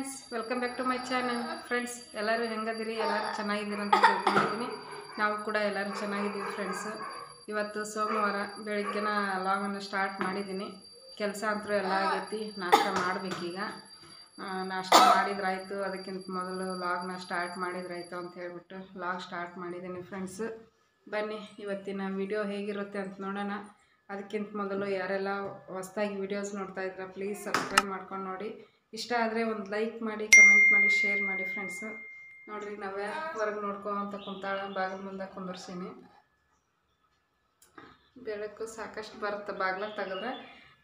Friends, welcome back to my channel. Friends, ಎಲ್ಲರೂ ಹೆಂಗದಿರಿ? ಎಲ್ಲರೂ ಚೆನ್ನಾಗಿದ್ದೀರಿ ಅಂತ ತಿಳ್ಕೊಂಡಿದ್ದೀನಿ. ನಾವು ಕೂಡ ಎಲ್ಲರೂ ಚೆನ್ನಾಗಿದ್ದೀವಿ ಫ್ರೆಂಡ್ಸು. ಇವತ್ತು ಸೋಮವಾರ ಬೆಳಗ್ಗೆನ ಲಾಗನ್ನು ಸ್ಟಾರ್ಟ್ ಮಾಡಿದ್ದೀನಿ. ಕೆಲಸ ಅಂತೂ ಎಲ್ಲ ಆಗೈತಿ, ನಾಷ್ಟ ಮಾಡಬೇಕೀಗ. ನಾಷ್ಟ ಮಾಡಿದ್ರಾಯ್ತು, ಅದಕ್ಕಿಂತ ಮೊದಲು ಲಾಗ್ನ ಸ್ಟಾರ್ಟ್ ಮಾಡಿದ್ರಾಯ್ತು ಅಂತ ಹೇಳ್ಬಿಟ್ಟು ಲಾಗ್ ಸ್ಟಾರ್ಟ್ ಮಾಡಿದ್ದೀನಿ ಫ್ರೆಂಡ್ಸು. ಬನ್ನಿ ಇವತ್ತಿನ ವಿಡಿಯೋ ಹೇಗಿರುತ್ತೆ ಅಂತ ನೋಡೋಣ. ಅದಕ್ಕಿಂತ ಮೊದಲು ಯಾರೆಲ್ಲ ಹೊಸದಾಗಿ ವಿಡಿಯೋಸ್ ನೋಡ್ತಾ ಇದ್ದೀರಾ, ಪ್ಲೀಸ್ ಸಬ್ಸ್ಕ್ರೈಬ್ ಮಾಡ್ಕೊಂಡು ನೋಡಿ. ಇಷ್ಟ ಆದರೆ ಒಂದು ಲೈಕ್ ಮಾಡಿ, ಕಮೆಂಟ್ ಮಾಡಿ, ಶೇರ್ ಮಾಡಿ ಫ್ರೆಂಡ್ಸು. ನೋಡಿರಿ, ನಾವೇ ಹೊರಗೆ ನೋಡ್ಕೊಂತ ಕುಂತಾಳ, ಬಾಗಿಲು ಮುಂದೆ ಕುಂದರ್ಸೀನಿ. ಬೆಳಕು ಸಾಕಷ್ಟು ಬರುತ್ತೆ ಬಾಗಿಲ ತೆಗೆದ್ರೆ,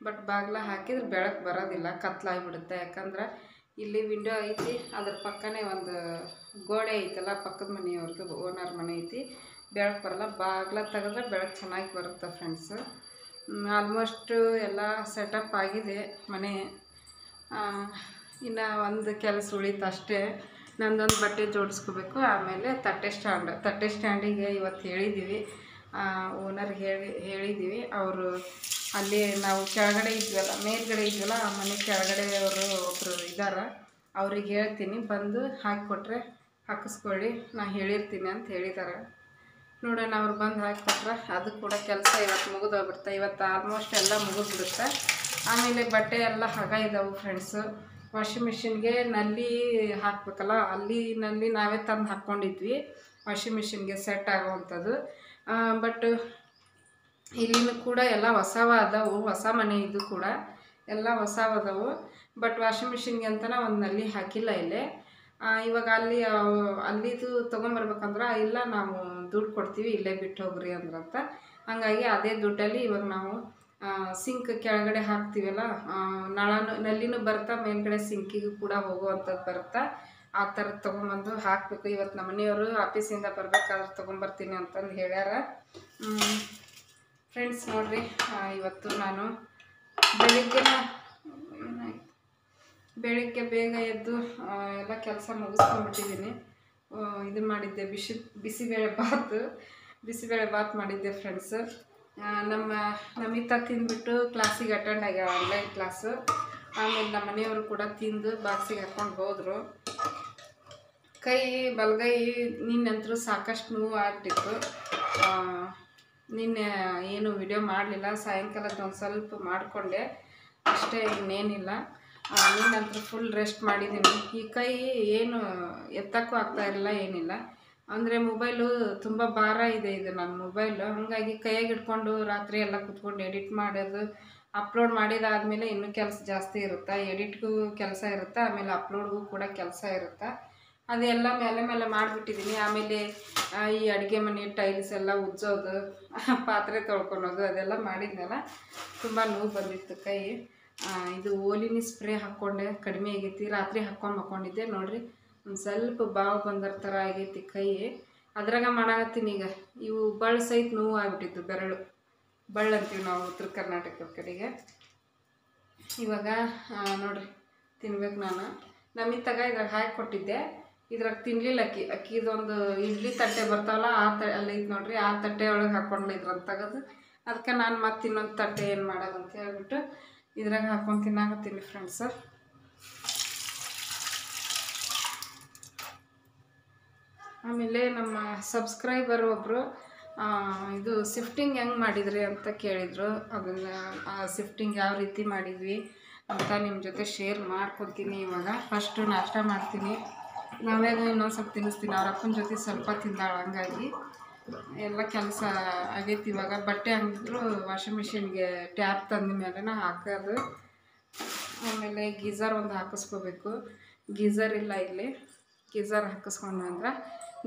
ಬಟ್ ಬಾಗಿಲ ಹಾಕಿದ್ರೆ ಬೆಳಕು ಬರೋದಿಲ್ಲ, ಕತ್ಲಾಗಿಬಿಡುತ್ತೆ. ಯಾಕಂದ್ರೆ ಇಲ್ಲಿ ವಿಂಡೋ ಐತಿ, ಅದ್ರ ಪಕ್ಕನೇ ಒಂದು ಗೋಡೆ ಐತಲ್ಲ, ಪಕ್ಕದ ಮನೆಯವ್ರದ್ದು ಓನರ್ ಮನೆ ಐತಿ, ಬೆಳಕು ಬರಲ್ಲ. ಬಾಗಿಲ ತೆಗೆದ್ರೆ ಬೆಳಕು ಚೆನ್ನಾಗಿ ಬರುತ್ತೆ ಫ್ರೆಂಡ್ಸು. ಆಲ್ಮೋಸ್ಟು ಎಲ್ಲ ಸೆಟಪ್ ಆಗಿದೆ ಮನೆ. ಇನ್ನು ಒಂದು ಕೆಲಸ ಉಳಿತು ಅಷ್ಟೇ, ನಂದೊಂದು ಬಟ್ಟೆ ಜೋಡಿಸ್ಕೋಬೇಕು. ಆಮೇಲೆ ತಟ್ಟೆ ಸ್ಟ್ಯಾಂಡಿಗೆ ಇವತ್ತು ಹೇಳಿದ್ದೀವಿ, ಓನರ್ಗೆ ಹೇಳಿದ್ದೀವಿ. ಅವರು ಅಲ್ಲಿ ನಾವು ಕೆಳಗಡೆ ಇದ್ವಲ್ಲ, ಮೇಲ್ಗಡೆ ಇದ್ವಲ್ಲ, ಆ ಮನೆ ಕೆಳಗಡೆ ಅವರು ಒಬ್ಬರು ಇದ್ದಾರೆ, ಅವ್ರಿಗೆ ಹೇಳ್ತೀನಿ ಬಂದು ಹಾಕಿಕೊಟ್ರೆ ಹಾಕಿಸ್ಕೊಳ್ಳಿ ನಾ ಹೇಳಿರ್ತೀನಿ ಅಂತ ಹೇಳಿದ್ದಾರೆ. ನೋಡೋಣ ಅವ್ರು ಬಂದು ಹಾಕಿಕೊಟ್ರೆ. ಅದು ಕೂಡ ಕೆಲಸ ಇವತ್ತು ಮುಗಿದೋಗ್ಬಿಡ್ತಾ, ಇವತ್ತು ಆಲ್ಮೋಸ್ಟ್ ಎಲ್ಲ ಮುಗಿದ್ಬಿಡುತ್ತೆ. ಆಮೇಲೆ ಬಟ್ಟೆ ಎಲ್ಲ ಹಗ ಇದ್ದಾವೆ ಫ್ರೆಂಡ್ಸು. ವಾಷಿಂಗ್ ಮಿಷಿನ್ಗೆ ನಲ್ಲಿ ಹಾಕಬೇಕಲ್ಲ, ಅಲ್ಲಿ ನಲ್ಲಿ ನಾವೇ ತಂದು ಹಾಕ್ಕೊಂಡಿದ್ವಿ ವಾಷಿಂಗ್ ಮಿಷಿನ್ಗೆ ಸೆಟ್ ಆಗೋವಂಥದ್ದು. ಬಟ್ ಇಲ್ಲಿನೂ ಕೂಡ ಎಲ್ಲ ಹೊಸವ ಅದಾವೆ, ಹೊಸ ಮನೆ ಇದು ಕೂಡ ಎಲ್ಲ ಹೊಸವದವು. ಬಟ್ ವಾಷಿಂಗ್ ಮಿಷಿನ್ಗೆ ಅಂತಲೇ ಒಂದು ನಲ್ಲಿ ಹಾಕಿಲ್ಲ ಇಲ್ಲೇ. ಇವಾಗ ಅಲ್ಲಿದು ತೊಗೊಂಬರ್ಬೇಕಂದ್ರೆ ಇಲ್ಲ ನಾವು ದುಡ್ಡು ಕೊಡ್ತೀವಿ, ಇಲ್ಲೇ ಬಿಟ್ಟು ಹೋಗ್ರಿ ಅಂದ್ರಂತ. ಹಂಗಾಗಿ ಅದೇ ದುಡ್ಡಲ್ಲಿ ಇವಾಗ ನಾವು ಸಿಂಕ್ ಕೆಳಗಡೆ ಹಾಕ್ತೀವಲ್ಲ, ನಲ್ಲಿನೂ ಬರ್ತಾ, ಮೇಲ್ಗಡೆ ಸಿಂಕಿಗೂ ಕೂಡ ಹೋಗುವಂಥದ್ದು ಬರ್ತಾ, ಆ ಥರ ತೊಗೊಂಬಂದು ಹಾಕಬೇಕು. ಇವತ್ತು ನಮ್ಮ ಮನೆಯವರು ಆಫೀಸಿಂದ ಬರ್ಬೇಕಾದ್ರೆ ತೊಗೊಂಬರ್ತೀನಿ ಅಂತಂದು ಹೇಳ್ಯಾರ ಫ್ರೆಂಡ್ಸ್. ನೋಡಿರಿ, ಇವತ್ತು ನಾನು ಬೆಳಿಗ್ಗೆ ಬೇಗ ಎದ್ದು ಎಲ್ಲ ಕೆಲಸ ಮುಗಿಸ್ಕೊಂಡ್ಬಿಟ್ಟಿದ್ದೀನಿ. ಇದು ಮಾಡಿದ್ದೆ, ಬಿಸಿಬೇಳೆ ಬಾತ್ ಮಾಡಿದ್ದೆ ಫ್ರೆಂಡ್ಸು. ನಮಿತ ತಿಂದುಬಿಟ್ಟು ಕ್ಲಾಸಿಗೆ ಅಟೆಂಡ್ ಆಗ್ಯಾವ, ಆನ್ಲೈನ್ ಕ್ಲಾಸು. ಆಮೇಲೆ ನಮ್ಮ ಮನೆಯವರು ಕೂಡ ತಿಂದು ಬಾಕ್ಸಿಗೆ ಹಾಕ್ಕೊಂಡು ಹೋದರು. ಬಲಗೈ ನಿನ್ನಂತರೂ ಸಾಕಷ್ಟು ನೋವು ಆಗ್ತಿತ್ತು. ನಿನ್ನೆ ಏನು ವಿಡಿಯೋ ಮಾಡಲಿಲ್ಲ, ಸಾಯಂಕಾಲದ ಒಂದು ಸ್ವಲ್ಪ ಮಾಡಿಕೊಂಡೆ ಅಷ್ಟೇ, ಇನ್ನೇನಿಲ್ಲ. ನಿನ್ನಂತರೂ ಫುಲ್ ರೆಸ್ಟ್ ಮಾಡಿದ್ದೀನಿ. ಈ ಕೈ ಏನು ಎತ್ತಕ್ಕೂ ಆಗ್ತಾ ಇರಲಿಲ್ಲ, ಏನಿಲ್ಲ. ಅಂದರೆ ಮೊಬೈಲು ತುಂಬ ಭಾರ ಇದೆ, ಇದು ನನ್ನ ಮೊಬೈಲು. ಹಾಗಾಗಿ ಕೈಯಾಗಿ ಇಟ್ಕೊಂಡು ರಾತ್ರಿ ಎಲ್ಲ ಕೂತ್ಕೊಂಡು ಎಡಿಟ್ ಮಾಡೋದು, ಅಪ್ಲೋಡ್ ಮಾಡಿದಾದಮೇಲೆ ಇನ್ನೂ ಕೆಲಸ ಜಾಸ್ತಿ ಇರುತ್ತೆ. ಎಡಿಟ್ಗೂ ಕೆಲಸ ಇರುತ್ತೆ, ಆಮೇಲೆ ಅಪ್ಲೋಡ್ಗೂ ಕೂಡ ಕೆಲಸ ಇರುತ್ತೆ. ಅದೆಲ್ಲ ಮೇಲೆ ಮಾಡಿಬಿಟ್ಟಿದ್ದೀನಿ. ಆಮೇಲೆ ಈ ಅಡುಗೆ ಮನೆ ಟೈಲ್ಸ್ ಎಲ್ಲ ಉಜ್ಜೋದು, ಪಾತ್ರೆ ತೊಳ್ಕೊಳೋದು, ಅದೆಲ್ಲ ಮಾಡಿದ್ನಲ್ಲ, ತುಂಬ ನೋವು ಬಂದಿತ್ತು ಕೈ. ಇದು ಓಲಿನಿ ಸ್ಪ್ರೇ ಹಾಕ್ಕೊಂಡೆ, ಕಡಿಮೆ ಆಗೈತಿ. ರಾತ್ರಿ ಹಾಕ್ಕೊಂಡಿದ್ದೆ. ನೋಡಿರಿ, ಒಂದು ಸ್ವಲ್ಪ ಬಾವು ಬಂದ್ರ ಥರ ಆಗೈತಿ ಕೈ. ಅದ್ರಾಗ ಮಾಡಾಕತ್ತೀನಿ ಈಗ. ಇವು ಬಳ್ಳು ಸಹಿತ ನೋವು ಆಗಿಬಿಟ್ಟಿತ್ತು, ಬೆರಳು ಬಳ್ಳು ಅಂತೀವಿ ನಾವು ಉತ್ತರ ಕರ್ನಾಟಕದ ಕಡೆಗೆ. ಇವಾಗ ನೋಡಿರಿ, ತಿನ್ಬೇಕು ನಾನು. ನಮಿತಾಗ ಇದ್ರಾಗ ಹಾಕಿ ಕೊಟ್ಟಿದ್ದೆ, ಇದ್ರಾಗ ತಿನ್ನಲಿಲ್ಲ ಅಕ್ಕಿ. ಅಕ್ಕಿದೊಂದು ಇಡ್ಲಿ ತಟ್ಟೆ ಬರ್ತಾವಲ್ಲ, ಅಲ್ಲೈತೆ ನೋಡಿರಿ, ಆ ತಟ್ಟೆ ಒಳಗೆ ಹಾಕ್ಕೊಂಡು ಇದ್ರಂತ ತೆಗೆದು, ಅದಕ್ಕೆ ನಾನು ಮತ್ತೆ ಇನ್ನೊಂದು ತಟ್ಟೆ ಏನು ಮಾಡೋದು ಅಂತ ಹೇಳ್ಬಿಟ್ಟು ಇದ್ರಾಗ ಹಾಕ್ಕೊಂಡು ತಿನ್ನಾಕತ್ತೀನಿ ಫ್ರೆಂಡ್ಸು. ಆಮೇಲೆ ನಮ್ಮ ಸಬ್ಸ್ಕ್ರೈಬರ್ ಒಬ್ಬರು ಇದು ಸಿಫ್ಟಿಂಗ್ ಹೆಂಗೆ ಮಾಡಿದ್ರಿ ಅಂತ ಕೇಳಿದರು. ಅದನ್ನು ಆ ಸಿಫ್ಟಿಂಗ್ ಯಾವ ರೀತಿ ಮಾಡಿದ್ವಿ ಅಂತ ನಿಮ್ಮ ಜೊತೆ ಶೇರ್ ಮಾಡ್ಕೊತೀನಿ. ಇವಾಗ ಫಸ್ಟು ನಾಷ್ಟ ಮಾಡ್ತೀನಿ, ನಾವ್ಯಾಗ ಇನ್ನೊಂದು ಸ್ವಲ್ಪ ತಿನ್ನಿಸ್ತೀನಿ. ಅವ್ರ ಅಪ್ಪನ ಜೊತೆ ಸ್ವಲ್ಪ ತಿಂದಾಳ, ಹಂಗಾಗಿ ಎಲ್ಲ ಕೆಲಸ ಆಗೈತಿ. ಇವಾಗ ಬಟ್ಟೆ ಹಂಗಿದ್ರು ವಾಷಿಂಗ್ ಮಿಷಿನ್ಗೆ ಟ್ಯಾಪ್ ತಂದ ಮೇಲೆ ಹಾಕೋದು. ಆಮೇಲೆ ಗೀಝರ್ ಒಂದು ಹಾಕಿಸ್ಕೋಬೇಕು, ಗೀಝರ್ ಇಲ್ಲ ಇಲ್ಲಿ. ಗೀಝರ್ ಹಾಕಿಸ್ಕೊಂಡ್ರೆ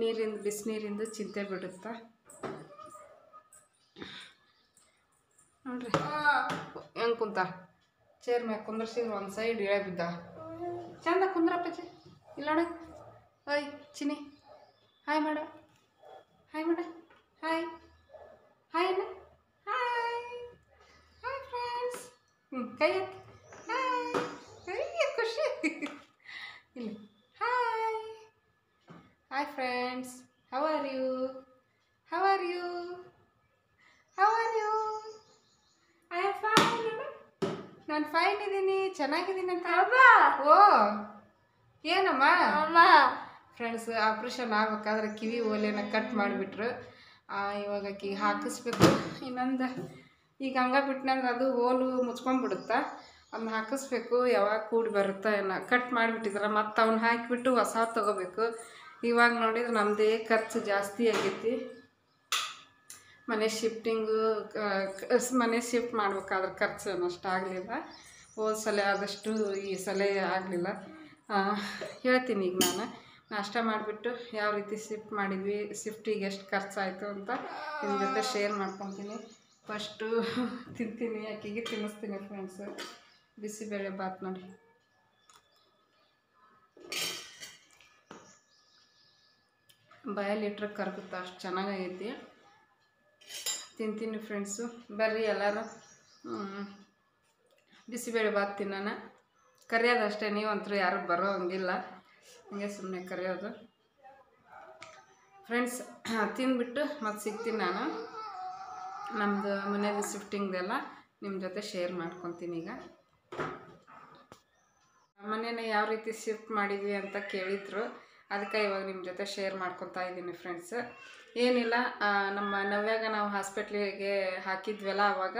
ನೀರಿಂದ, ಬಿಸಿನೀರಿಂದ ಚಿಂತೆ ಬಿಡುತ್ತಾ. ನೋಡ್ರಿ ಹೆಂಗೆ ಕುಂತ ಚೇರ್ ಮ್ಯಾಗ ಕುಂದರ್ಸಿದ್ರೆ ಒಂದು ಸೈಡ್ ಇಳೆ ಬಿದ್ದ. ಚಂದ ಕುಂದ್ರಪ್ಪ ಚಿ ಇಲ್ಲೋಡ. ಓಯ್ ಚಿನಿ, ಹಾಯ್ ಮಾಡ, ಹಾಯ್ ಮಾಡ, ಹಾಯ್ ಹಾಯ್ ಅಣ್ಣ, ಹಾಯ್ ಹಾಯ್ ಫ್ರೆಂಡ್ಸ್. ಕೈ ಹಾಯ್, ಖುಷಿ ಇಲ್ಲ. Hi friends, how are you? How are you? How are you? I am fine. ನಾನು ಫೈನ್ ಇದ್ದೀನಿ, ಚೆನ್ನಾಗಿದ್ದೀನಿ ಅಂತ. ಓ ಏನಮ್ಮ ಫ್ರೆಂಡ್ಸ್ ಆಪರೇಷನ್ ಆಗಬೇಕಾದ್ರೆ ಕಿವಿ ಓಲೆನ ಕಟ್ ಮಾಡಿಬಿಟ್ರು. ಇವಾಗ ಕಿ ಹಾಕಿಸ್ಬೇಕು. ಇನ್ನೊಂದು ಈಗ ಹಂಗೆ ಬಿಟ್ಟನಂದ್ರೆ ಅದು ಹೋಲು ಮುಚ್ಕೊಂಡ್ಬಿಡುತ್ತಾ, ಅವ್ನು ಹಾಕಿಸ್ಬೇಕು. ಯಾವಾಗ ಕೂಡಿ ಬರುತ್ತಾ ಏನೋ ಕಟ್ ಮಾಡಿಬಿಟ್ಟಿದ್ರೆ ಮತ್ತು ಅವ್ನು ಹಾಕಿಬಿಟ್ಟು ಹೊಸ ತೊಗೋಬೇಕು. ಇವಾಗ ನೋಡಿದ್ರೆ ನಮ್ಮದೇ ಖರ್ಚು ಜಾಸ್ತಿ ಆಗೈತಿ. ಮನೆ ಶಿಫ್ಟಿಂಗು ಮನೆ ಶಿಫ್ಟ್ ಮಾಡ್ಬೇಕಾದ್ರೆ ಖರ್ಚು ಅನ್ನೋಷ್ಟು ಆಗಲಿಲ್ಲ. ಹೋದ ಸಲ ಆದಷ್ಟು ಈ ಸಲ ಆಗಲಿಲ್ಲ. ಹೇಳ್ತೀನಿ ಈಗ ನಾನು. ನಾಷ್ಟ ಮಾಡಿಬಿಟ್ಟು ಯಾವ ರೀತಿ ಶಿಫ್ಟ್ ಮಾಡಿದ್ವಿ, ಶಿಫ್ಟಿಗೆ ಎಷ್ಟು ಖರ್ಚಾಯಿತು ಅಂತ ನಿಮ್ಮ ಜೊತೆ ಶೇರ್ ಮಾಡ್ಕೊತೀನಿ. ಫಸ್ಟು ತಿಂತೀನಿ, ಅಕ್ಕಿಗೆ ತಿನ್ನಿಸ್ತೀನಿ ಫ್ರೆಂಡ್ಸು. ಬಿಸಿಬೇಳೆ ಬಾತ್ ನೋಡಿ, ಬಾಯಲ್ಲಿಟ್ರೆ ಕರ್ಗುತ್ತಾ ಅಷ್ಟು ಚೆನ್ನಾಗೈತಿ. ತಿಂತೀನಿ ಫ್ರೆಂಡ್ಸು. ಬರ್ರಿ ಎಲ್ಲರೂ ಬಿಸಿಬೇಳೆ ಬಾತ್ ತಿನ್ನೋಣ. ಕರೆಯೋದು ಅಷ್ಟೇ, ನೀವಂತರೂ ಯಾರು ಬರೋ ಹಂಗಿಲ್ಲ, ಹಂಗೆ ಸುಮ್ಮನೆ ಕರೆಯೋದು. ಫ್ರೆಂಡ್ಸ್ ತಿಂದುಬಿಟ್ಟು ಮತ್ತೆ ಸಿಗ್ತೀನಿ ನಾನು. ನಮ್ಮದು ಮನೇಲಿ ಶಿಫ್ಟಿಂಗ್ದೆಲ್ಲ ನಿಮ್ಮ ಜೊತೆ ಶೇರ್ ಮಾಡ್ಕೊತೀನಿ. ಈಗ ಮನೇನ ಯಾವ ರೀತಿ ಶಿಫ್ಟ್ ಮಾಡಿದ್ವಿ ಅಂತ ಕೇಳಿದ್ರು, ಅದಕ್ಕೆ ಇವಾಗ ನಿಮ್ಮ ಜೊತೆ ಶೇರ್ ಮಾಡ್ಕೊತಾ ಇದ್ದೀನಿ ಫ್ರೆಂಡ್ಸ್. ಏನಿಲ್ಲ, ನಮ್ಮ ನವ್ಯಾಗ ನಾವು ಹಾಸ್ಪಿಟ್ಲಿಗೆ ಹಾಕಿದ್ವಲ್ಲ, ಆವಾಗ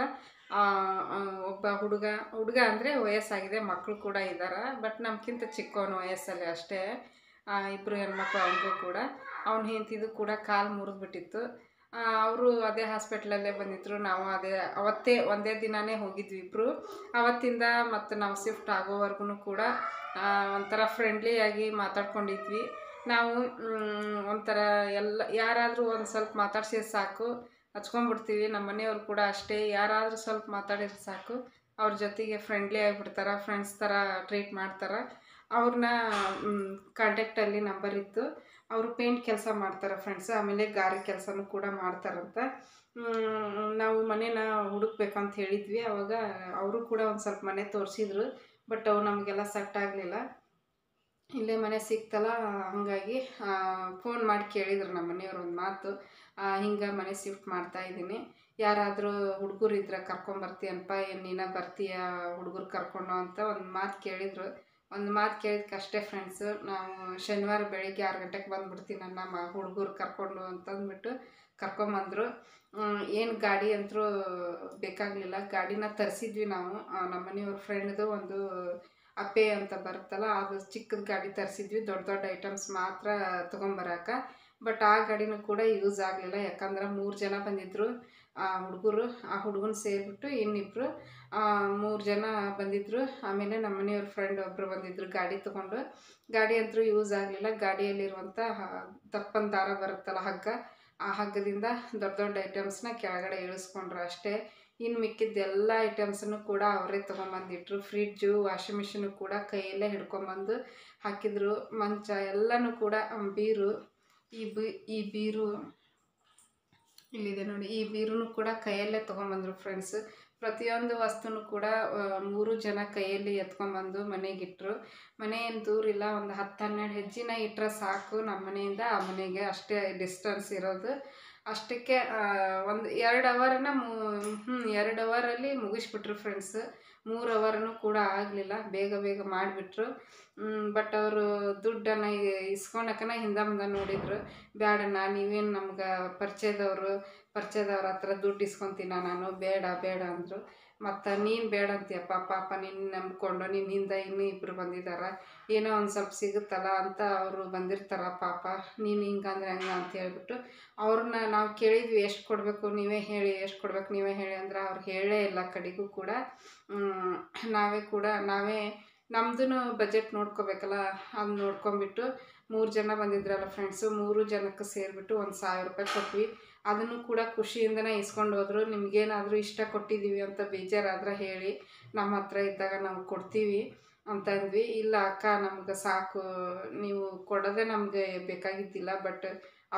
ಒಬ್ಬ ಹುಡುಗ ಅಂದರೆ ವಯಸ್ಸಾಗಿದೆ, ಮಕ್ಕಳು ಕೂಡ ಇದ್ದಾರೆ, ಬಟ್ ನಮಗಿಂತ ಚಿಕ್ಕವನು ವಯಸ್ಸಲ್ಲಿ ಅಷ್ಟೇ. ಇಬ್ಬರು ಹೆಣ್ಮಕ್ಳು, ಅವನಿಗೂ ಕೂಡ ಅವ್ನು ಹೆಂಡ್ತಿದು ಕೂಡ ಕಾಲು ಮುರಿದ್ಬಿಟ್ಟಿತ್ತು. ಅವರು ಅದೇ ಹಾಸ್ಪಿಟ್ಲಲ್ಲೇ ಬಂದಿದ್ದರು. ನಾವು ಅದೇ ಅವತ್ತೇ ಒಂದೇ ದಿನವೇ ಹೋಗಿದ್ವಿ ಇಬ್ಬರು. ಅವತ್ತಿಂದ ಮತ್ತು ನಾವು ಶಿಫ್ಟ್ ಆಗೋವರೆಗೂ ಕೂಡ ಒಂಥರ ಫ್ರೆಂಡ್ಲಿಯಾಗಿ ಮಾತಾಡ್ಕೊಂಡಿದ್ವಿ. ನಾವು ಒಂಥರ ಎಲ್ಲ ಯಾರಾದರೂ ಒಂದು ಸ್ವಲ್ಪ ಮಾತಾಡ್ಸಿದ್ರೆ ಸಾಕು ಹಚ್ಕೊಂಡ್ಬಿಡ್ತೀವಿ. ನಮ್ಮ ಮನೆಯವ್ರು ಕೂಡ ಅಷ್ಟೇ, ಯಾರಾದರೂ ಸ್ವಲ್ಪ ಮಾತಾಡಿದ್ರೆ ಸಾಕು ಅವ್ರ ಜೊತೆಗೆ ಫ್ರೆಂಡ್ಲಿ ಆಗಿಬಿಡ್ತಾರೆ, ಫ್ರೆಂಡ್ಸ್ ಥರ ಟ್ರೀಟ್ ಮಾಡ್ತಾರೆ. ಅವ್ರನ್ನ ಕಾಂಟ್ಯಾಕ್ಟಲ್ಲಿ ನಂಬರ್ ಇತ್ತು. ಅವರು ಪೇಂಟ್ ಕೆಲಸ ಮಾಡ್ತಾರೆ ಫ್ರೆಂಡ್ಸ್, ಆಮೇಲೆ ಗಾರೆ ಕೆಲಸನೂ ಕೂಡ ಮಾಡ್ತಾರಂತ. ನಾವು ಮನೇನ ಹುಡುಕ್ಬೇಕಂತ ಹೇಳಿದ್ವಿ. ಆವಾಗ ಅವರು ಕೂಡ ಒಂದು ಸ್ವಲ್ಪ ಮನೆ ತೋರಿಸಿದ್ರು, ಬಟ್ ಅವು ನಮಗೆಲ್ಲ ಸೆಟ್ ಆಗಲಿಲ್ಲ. ಇಲ್ಲೇ ಮನೆ ಸಿಕ್ತಲ್ಲ, ಹಾಗಾಗಿ ಫೋನ್ ಮಾಡಿ ಕೇಳಿದ್ರು ನಮ್ಮ ಮನೆಯವ್ರು ಒಂದು ಮಾತು. ಹಿಂಗೆ ಮನೆ ಶಿಫ್ಟ್ ಮಾಡ್ತಾಯಿದ್ದೀನಿ, ಯಾರಾದರೂ ಹುಡುಗರು ಇದ್ರೆ ಕರ್ಕೊಂಬರ್ತೀಯನಪ್ಪ, ಏನು ನೀನು ಬರ್ತೀಯ ಹುಡುಗರು ಕರ್ಕೊಂಡು ಅಂತ ಒಂದು ಮಾತು ಕೇಳಿದರು. ಒಂದು ಮಾತು ಕೇಳಿದಕ್ಕಷ್ಟೇ ಫ್ರೆಂಡ್ಸು, ನಾವು ಶನಿವಾರ ಬೆಳಿಗ್ಗೆ 6 ಗಂಟೆಗೆ ಬಂದುಬಿಡ್ತೀನಿ ನಮ್ಮ ಹುಡುಗರು ಕರ್ಕೊಂಡು ಅಂತಂದ್ಬಿಟ್ಟು ಕರ್ಕೊಂಬಂದರು. ಏನು ಗಾಡಿ ಅಂತರೂ ಬೇಕಾಗಲಿಲ್ಲ, ಗಾಡಿನ ತರಿಸಿದ್ವಿ ನಾವು. ನಮ್ಮ ಮನೆಯವ್ರ ಫ್ರೆಂಡ್ದು ಒಂದು ಅಪ್ಪೆ ಅಂತ ಬರುತ್ತಲ್ಲ, ಅದು ಚಿಕ್ಕದ ಗಾಡಿ ತರಿಸಿದ್ವಿ, ದೊಡ್ಡ ದೊಡ್ಡ ಐಟಮ್ಸ್ ಮಾತ್ರ ತೊಗೊಂಬರಕ್ಕೆ. ಬಟ್ ಆ ಗಾಡಿನೂ ಕೂಡ ಯೂಸ್ ಆಗಲಿಲ್ಲ, ಯಾಕಂದ್ರೆ 3 ಜನ ಬಂದಿದ್ದರು ಹುಡುಗರು. ಆ ಹುಡುಗನ ಸೇರಿಬಿಟ್ಟು ಇನ್ನಿಬ್ಬರು 3 ಜನ ಬಂದಿದ್ದರು. ಆಮೇಲೆ ನಮ್ಮ ಮನೆಯವ್ರ ಫ್ರೆಂಡ್ ಒಬ್ಬರು ಬಂದಿದ್ದರು ಗಾಡಿ ತೊಗೊಂಡು. ಗಾಡಿ ಅಂತೂ ಯೂಸ್ ಆಗಲಿಲ್ಲ. ಗಾಡಿಯಲ್ಲಿರುವಂಥ ದಪ್ಪನ ದಾರ ಬರುತ್ತಲ್ಲ ಹಗ್ಗ, ಆ ಹಗ್ಗದಿಂದ ದೊಡ್ಡ ದೊಡ್ಡ ಐಟಮ್ಸ್ನ ಕೆಳಗಡೆ ಇಳಿಸ್ಕೊಂಡ್ರು ಅಷ್ಟೇ. ಇನ್ನು ಮಿಕ್ಕಿದ್ದ ಎಲ್ಲ ಐಟಮ್ಸನ್ನು ಕೂಡ ಅವರೇ ತೊಗೊಂಬಂದಿಟ್ರು. ಫ್ರಿಡ್ಜು, ವಾಷಿಂಗ್ ಮಿಷಿನು ಕೂಡ ಕೈಯಲ್ಲೇ ಹಿಡ್ಕೊಂಬಂದು ಹಾಕಿದರು. ಮಂಚ ಎಲ್ಲನೂ ಕೂಡ, ಬೀರು, ಈ ಬೀರು ಇಲ್ಲಿದೆ ನೋಡಿ, ಈ ಬೀರೂ ಕೂಡ ಕೈಯಲ್ಲೇ ತೊಗೊಂಬಂದರು ಫ್ರೆಂಡ್ಸ್. ಪ್ರತಿಯೊಂದು ವಸ್ತುನೂ ಕೂಡ 3 ಜನ ಕೈಯಲ್ಲಿ ಎತ್ಕೊಂಬಂದು ಮನೆಗಿಟ್ಟರು. ಮನೆಯೇನು ದೂರಿಲ್ಲ, ಒಂದು 10-12 ಹೆಜ್ಜಿನ ಇಟ್ಟರೆ ಸಾಕು ನಮ್ಮ ಮನೆಯಿಂದ ಆ ಮನೆಗೆ, ಅಷ್ಟೇ ಡಿಸ್ಟೆನ್ಸ್ ಇರೋದು. ಅಷ್ಟಕ್ಕೆ ಒಂದು 2 ಅವರಲ್ಲಿ ಮುಗಿಸ್ಬಿಟ್ರು ಫ್ರೆಂಡ್ಸ್. 3 ಅವರನ್ನು ಕೂಡ ಆಗಲಿಲ್ಲ, ಬೇಗ ಬೇಗ ಮಾಡಿಬಿಟ್ರು. ಬಟ್ ಅವರು ದುಡ್ಡನ್ನು ಇಸ್ಕೊಳಕನ ಹಿಂದೆ ಮುಂದೆ ನೋಡಿದರು. ಬೇಡಣ್ಣ, ನೀವೇನು ನಮ್ಗೆ ಪರಿಚಯದವ್ರ ಹತ್ರ ದುಡ್ಡು ಇಸ್ಕೊತೀನ ನಾನು, ಬೇಡ ಬೇಡ ಅಂದರು. ಮತ್ತು ನೀನು ಬೇಡ ಅಂತೀಯಪ್ಪ, ಪಾಪ ನೀನು ನಂಬ್ಕೊಂಡು ನಿನ್ನಿಂದ ಇನ್ನೂ ಇಬ್ಬರು ಬಂದಿದ್ದಾರೆ, ಏನೋ ಒಂದು ಸ್ವಲ್ಪ ಸಿಗುತ್ತಲ್ಲ ಅಂತ ಅವರು ಬಂದಿರ್ತಾರ, ಪಾಪ ನೀನು ಹಿಂಗಂದ್ರೆ ಹಂಗೆ ಅಂತ ಹೇಳ್ಬಿಟ್ಟು ಅವ್ರನ್ನ ನಾವು ಕೇಳಿದ್ವಿ, ಎಷ್ಟು ಕೊಡಬೇಕು ನೀವೇ ಹೇಳಿ, ಎಷ್ಟು ಕೊಡ್ಬೇಕು ನೀವೇ ಹೇಳಿ ಅಂದ್ರೆ ಅವ್ರು ಹೇಳೇ ಇಲ್ಲ. ಕಡೆಗೂ ಕೂಡ ನಾವೇ ನಮ್ಮದೂ ಬಜೆಟ್ ನೋಡ್ಕೋಬೇಕಲ್ಲ, ಅದು ನೋಡ್ಕೊಂಬಿಟ್ಟು 3 ಜನ ಬಂದಿದ್ರಲ್ಲ ಫ್ರೆಂಡ್ಸು, 3 ಜನಕ್ಕೆ ಸೇರಿಬಿಟ್ಟು 1,000 ರೂಪಾಯಿ ಕೊಟ್ವಿ. ಅದನ್ನು ಕೂಡ ಖುಷಿಯಿಂದನೇ ಇಸ್ಕೊಂಡು ಹೋದರು. ನಿಮಗೇನಾದರೂ ಇಷ್ಟ ಕೊಟ್ಟಿದ್ದೀವಿ ಅಂತ ಬೇಜಾರಾದರೆ ಹೇಳಿ, ನಮ್ಮ ಹತ್ರ ಇದ್ದಾಗ ನಾವು ಕೊಡ್ತೀವಿ ಅಂತಂದ್ವಿ. ಇಲ್ಲ ಅಕ್ಕ, ನಮ್ಗೆ ಸಾಕು, ನೀವು ಕೊಡೋದೇ ನಮಗೆ ಬೇಕಾಗಿದ್ದಿಲ್ಲ, ಬಟ್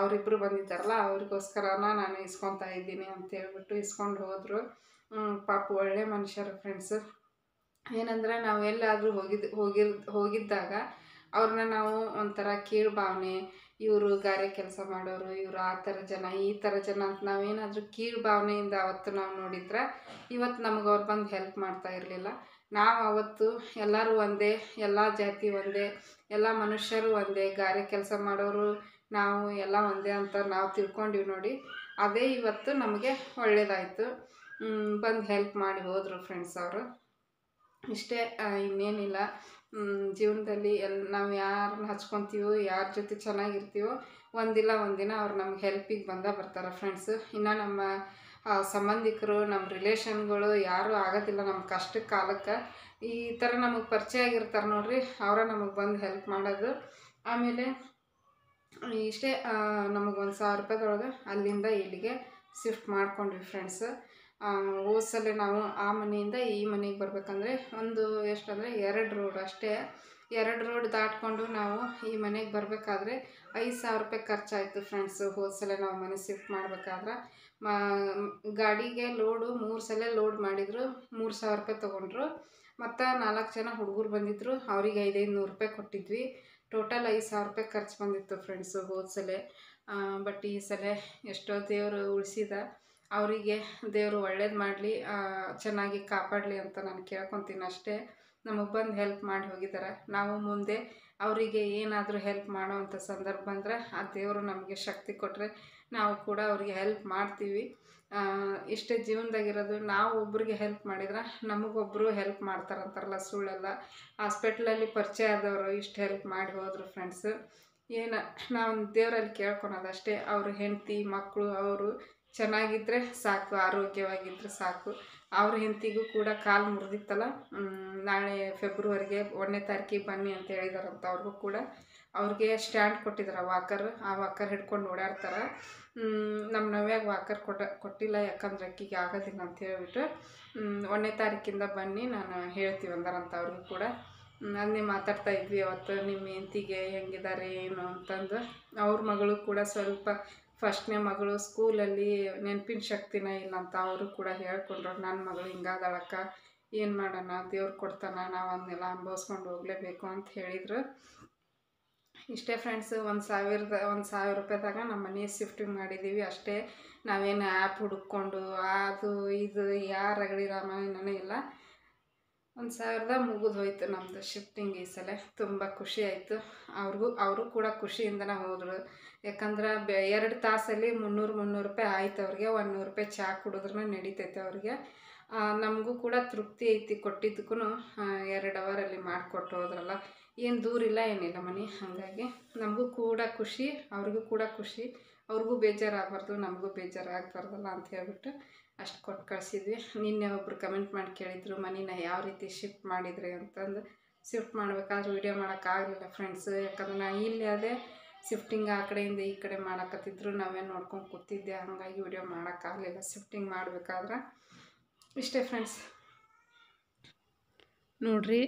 ಅವರಿಬ್ಬರು ಬಂದಿದ್ದಾರಲ್ಲ ಅವ್ರಿಗೋಸ್ಕರನ ನಾನು ಇಸ್ಕೊತಾ ಇದ್ದೀನಿ ಅಂತ ಹೇಳ್ಬಿಟ್ಟು ಇಸ್ಕೊಂಡು ಹೋದರು. ಪಾಪ ಒಳ್ಳೆ ಮನುಷ್ಯರು ಫ್ರೆಂಡ್ಸು. ಏನಂದ್ರೆ ನಾವು ಎಲ್ಲಾದರೂ ಹೋಗಿದ್ದಾಗ ಅವ್ರನ್ನ ನಾವು ಒಂಥರ ಕೀಳು ಭಾವನೆ, ಇವರು ಗಾರೆ ಕೆಲಸ ಮಾಡೋರು, ಇವರು ಆ ಥರ ಜನ ಈ ಥರ ಜನ ಅಂತ ನಾವೇನಾದರೂ ಕೀಳು ಭಾವನೆಯಿಂದ ಅವತ್ತು ನಾವು ನೋಡಿದ್ರೆ ಇವತ್ತು ನಮ್ಗೆ ಅವ್ರು ಬಂದು ಹೆಲ್ಪ್ ಮಾಡ್ತಾ ಇರಲಿಲ್ಲ. ನಾವು ಅವತ್ತು ಎಲ್ಲರೂ ಒಂದೇ, ಎಲ್ಲ ಜಾತಿ ಒಂದೇ, ಎಲ್ಲ ಮನುಷ್ಯರು ಒಂದೇ, ಗಾರೆ ಕೆಲಸ ಮಾಡೋರು ನಾವು ಎಲ್ಲ ಒಂದೇ ಅಂತ ನಾವು ತಿಳ್ಕೊಂಡಿವಿ ನೋಡಿ. ಅದೇ ಇವತ್ತು ನಮಗೆ ಒಳ್ಳೆಯದಾಯಿತು, ಬಂದು ಹೆಲ್ಪ್ ಮಾಡಿ ಹೋದರು ಫ್ರೆಂಡ್ಸ್ ಅವರು. ಇಷ್ಟೇ, ಇನ್ನೇನಿಲ್ಲ. ಜೀವನದಲ್ಲಿ ನಾವು ಯಾರನ್ನ ಹಚ್ಕೊತೀವೋ, ಯಾರ ಜೊತೆ ಚೆನ್ನಾಗಿರ್ತೀವೋ, ಒಂದಿಲ್ಲ ಒಂದಿನ ಅವ್ರು ನಮ್ಗೆ ಹೆಲ್ಪಿಗೆ ಬಂದೇ ಬರ್ತಾರೆ ಫ್ರೆಂಡ್ಸು. ಇನ್ನು ನಮ್ಮ ಸಂಬಂಧಿಕರು, ನಮ್ಮ ರಿಲೇಷನ್ಗಳು ಯಾರೂ ಆಗೋದಿಲ್ಲ ನಮ್ಮ ಕಷ್ಟಕ್ಕೆ ಕಾಲಕ್ಕೆ. ಈ ಥರ ನಮಗೆ ಪರಿಚಯ ಆಗಿರ್ತಾರೆ ನೋಡ್ರಿ, ಅವರ ನಮಗೆ ಬಂದು ಹೆಲ್ಪ್ ಮಾಡೋದು. ಆಮೇಲೆ ಇಷ್ಟೇ, ನಮಗೊಂದು 1000 ರೂಪಾಯಿದೊಳಗೆ ಅಲ್ಲಿಂದ ಇಲ್ಲಿಗೆ ಶಿಫ್ಟ್ ಮಾಡ್ಕೊಂಡ್ವಿ ಫ್ರೆಂಡ್ಸ್. ಹೋದ್ಸಲ ನಾವು ಆ ಮನೆಯಿಂದ ಈ ಮನೆಗೆ ಬರಬೇಕಂದ್ರೆ ಒಂದು ಎಷ್ಟಂದರೆ 2 ರೋಡ್ ಅಷ್ಟೇ, 2 ರೋಡ್ ದಾಟ್ಕೊಂಡು ನಾವು ಈ ಮನೆಗೆ ಬರಬೇಕಾದ್ರೆ 5,000 ರೂಪಾಯಿ ಖರ್ಚಾಯಿತು ಫ್ರೆಂಡ್ಸು. ಹೋದ್ಸಲ ನಾವು ಮನೆ ಶಿಫ್ಟ್ ಮಾಡಬೇಕಾದ್ರೆ ಗಾಡಿಗೆ ಲೋಡು 3 ಸಲ ಲೋಡ್ ಮಾಡಿದ್ರು, 3,000 ರೂಪಾಯಿ ತೊಗೊಂಡ್ರು. ಮತ್ತು 4 ಜನ ಹುಡುಗರು ಬಂದಿದ್ದರು, ಅವ್ರಿಗೆ 500-500 ರೂಪಾಯಿ ಕೊಟ್ಟಿದ್ವಿ. ಟೋಟಲ್ 5,000 ರೂಪಾಯಿ ಖರ್ಚು ಬಂದಿತ್ತು ಫ್ರೆಂಡ್ಸು ಹೋದ್ಸಲ. ಬಟ್ ಈ ಸಲ ಎಷ್ಟೋ ದೇವರು ಉಳಿಸಿದ, ಅವರಿಗೆ ದೇವರು ಒಳ್ಳೇದು ಮಾಡಲಿ, ಚೆನ್ನಾಗಿ ಕಾಪಾಡಲಿ ಅಂತ ನಾನು ಕೇಳ್ಕೊತೀನಿ ಅಷ್ಟೇ. ನಮಗೆ ಬಂದು ಹೆಲ್ಪ್ ಮಾಡಿ ಹೋಗಿದ್ದಾರೆ. ನಾವು ಮುಂದೆ ಅವರಿಗೆ ಏನಾದರೂ ಹೆಲ್ಪ್ ಮಾಡೋವಂಥ ಸಂದರ್ಭ ಬಂದರೆ ಆ ದೇವರು ನಮಗೆ ಶಕ್ತಿ ಕೊಟ್ಟರೆ ನಾವು ಕೂಡ ಅವ್ರಿಗೆ ಹೆಲ್ಪ್ ಮಾಡ್ತೀವಿ. ಇಷ್ಟೇ ಜೀವನದಾಗಿರೋದು, ನಾವು ಒಬ್ರಿಗೆ ಹೆಲ್ಪ್ ಮಾಡಿದ್ರೆ ನಮಗೊಬ್ಬರು ಹೆಲ್ಪ್ ಮಾಡ್ತಾರಂತಾರಲ್ಲ, ಸುಳ್ಳೆಲ್ಲ. ಹಾಸ್ಪಿಟ್ಲಲ್ಲಿ ಪರಿಚಯ ಆದವರು ಇಷ್ಟು ಹೆಲ್ಪ್ ಮಾಡಿ ಹೋದರು ಫ್ರೆಂಡ್ಸು. ಏನು ನಾವು ದೇವರಲ್ಲಿ ಕೇಳ್ಕೊಳೋದಷ್ಟೇ, ಅವರು ಹೆಂಡತಿ ಮಕ್ಕಳು ಅವರು ಚೆನ್ನಾಗಿದ್ದರೆ ಸಾಕು, ಆರೋಗ್ಯವಾಗಿದ್ದರೆ ಸಾಕು. ಅವ್ರ ಹೆಂಡತಿಗೂ ಕೂಡ ಕಾಲು ಮುರಿದಿತ್ತಲ್ಲ, ನಾಳೆ ಫೆಬ್ರವರಿಗೆ 1ನೇ ತಾರೀಕಿಗೆ ಬನ್ನಿ ಅಂತ ಹೇಳಿದಾರಂತ. ಅವ್ರಿಗೂ ಕೂಡ ಅವ್ರಿಗೆ ಸ್ಟ್ಯಾಂಡ್ ಕೊಟ್ಟಿದ್ದಾರೆ ವಾಕರ್, ಆ ವಾಕರ್ ಹಿಡ್ಕೊಂಡು ಓಡಾಡ್ತಾರೆ. ನಮ್ಮ ನವ್ಯಾಗ ವಾಕರ್ ಕೊಟ್ಟಿಲ್ಲ, ಯಾಕಂದ್ರೆ ಅಕ್ಕಿಗೆ ಆಗೋದಿಲ್ಲ ಅಂತ ಹೇಳಿಬಿಟ್ಟು 1ನೇ ತಾರೀಕಿಂದ ಬನ್ನಿ ನಾನು ಹೇಳ್ತೀವಿ ಅಂದಾರಂತ. ಅವ್ರಿಗೂ ಕೂಡ ಅದನ್ನೇ ಮಾತಾಡ್ತಾ ಇದ್ವಿ ಅವತ್ತು, ನಿಮ್ಮ ಹೆಂಡತಿಗೆ ಹೆಂಗಿದ್ದಾರೆ ಏನು ಅಂತಂದು. ಅವ್ರ ಮಗಳು ಕೂಡ ಸ್ವಲ್ಪ ಫಸ್ಟ್ನೇ ಮಗಳು ಸ್ಕೂಲಲ್ಲಿ ನೆನಪಿನ ಶಕ್ತಿನ ಇಲ್ಲ ಅಂತ ಅವರು ಕೂಡ ಹೇಳ್ಕೊಂಡ್ರು. ನನ್ನ ಮಗಳು ಹಿಂಗಾದಳಕ್ಕ, ಏನು ಮಾಡೋಣ, ದೇವ್ರು ಕೊಡ್ತಾನ, ನಾವು ಅದನ್ನೆಲ್ಲ ಅನುಭವಿಸ್ಕೊಂಡು ಹೋಗಲೇಬೇಕು ಅಂತ ಹೇಳಿದರು. ಇಷ್ಟೇ ಫ್ರೆಂಡ್ಸು, 1,000 ರೂಪಾಯಿದಾಗ ನಮ್ಮ ಮನೆ ಶಿಫ್ಟಿಂಗ್ ಮಾಡಿದ್ದೀವಿ ಅಷ್ಟೇ. ನಾವೇನು ಆ್ಯಪ್ ಹುಡುಕೊಂಡು ಅದು ಇದು ಯಾರು ರಗಡಿ ರಾಮಾಯಣನೇ ಇಲ್ಲ. 1,000 ಮುಗಿದು ಹೋಯಿತು ನಮ್ಮದು ಶಿಫ್ಟಿಂಗ್. ಈ ಸಲ ತುಂಬ ಖುಷಿ ಆಯಿತು ಅವ್ರಿಗೂ, ಅವರು ಕೂಡ ಖುಷಿಯಿಂದನೇ ಹೋದರು. ಯಾಕಂದ್ರೆ 2 ತಾಸಲ್ಲಿ 300-300 ರೂಪಾಯಿ ಆಯ್ತು ಅವ್ರಿಗೆ. 100 ರೂಪಾಯಿ ಚಹಾ ಕುಡಿದ್ರೂ ನಡೀತೈತೆ ಅವ್ರಿಗೆ. ನಮಗೂ ಕೂಡ ತೃಪ್ತಿ ಐತಿ ಕೊಟ್ಟಿದ್ದಕ್ಕೂ. 2 ಅವರಲ್ಲಿ ಮಾಡಿಕೊಟ್ಟು ಹೋದ್ರಲ್ಲ, ಏನು ದೂರಿಲ್ಲ ಏನಿಲ್ಲ ಮನೆ, ಹಾಗಾಗಿ ನಮಗೂ ಕೂಡ ಖುಷಿ, ಅವ್ರಿಗೂ ಕೂಡ ಖುಷಿ. ಅವ್ರಿಗೂ ಬೇಜಾರಾಗಬಾರ್ದು, ನಮಗೂ ಬೇಜಾರಾಗಬಾರ್ದಲ್ಲ ಅಂತ ಹೇಳ್ಬಿಟ್ಟು ಅಷ್ಟು ಕೊಟ್ಟು ಕಳಿಸಿದ್ವಿ. ನಿನ್ನೆ ಒಬ್ಬರು ಕಮೆಂಟ್ ಮಾಡಿ ಕೇಳಿದ್ರು ಮನೇನ ಯಾವ ರೀತಿ ಶಿಫ್ಟ್ ಮಾಡಿದ್ರಿ ಅಂತಂದು. ಶಿಫ್ಟ್ ಮಾಡಬೇಕಾದ್ರೆ ವೀಡಿಯೋ ಮಾಡೋಕ್ಕಾಗಲಿಲ್ಲ ಫ್ರೆಂಡ್ಸು, ಯಾಕಂದ್ರೆ ನಾನು ಇಲ್ಲಿ ಅದೇ ಶಿಫ್ಟಿಂಗ್ ಆ ಕಡೆಯಿಂದ ಈ ಕಡೆ ಮಾಡಕತ್ತಿದ್ರು, ನಾವೇನು ನೋಡ್ಕೊಂಡು ಕೂತಿದ್ದೆ, ಹಾಗಾಗಿ ವೀಡಿಯೋ ಮಾಡೋಕ್ಕಾಗಲಿಲ್ಲ ಶಿಫ್ಟಿಂಗ್ ಮಾಡಬೇಕಾದ್ರೆ. ಇಷ್ಟೇ ಫ್ರೆಂಡ್ಸ್ ನೋಡ್ರಿ,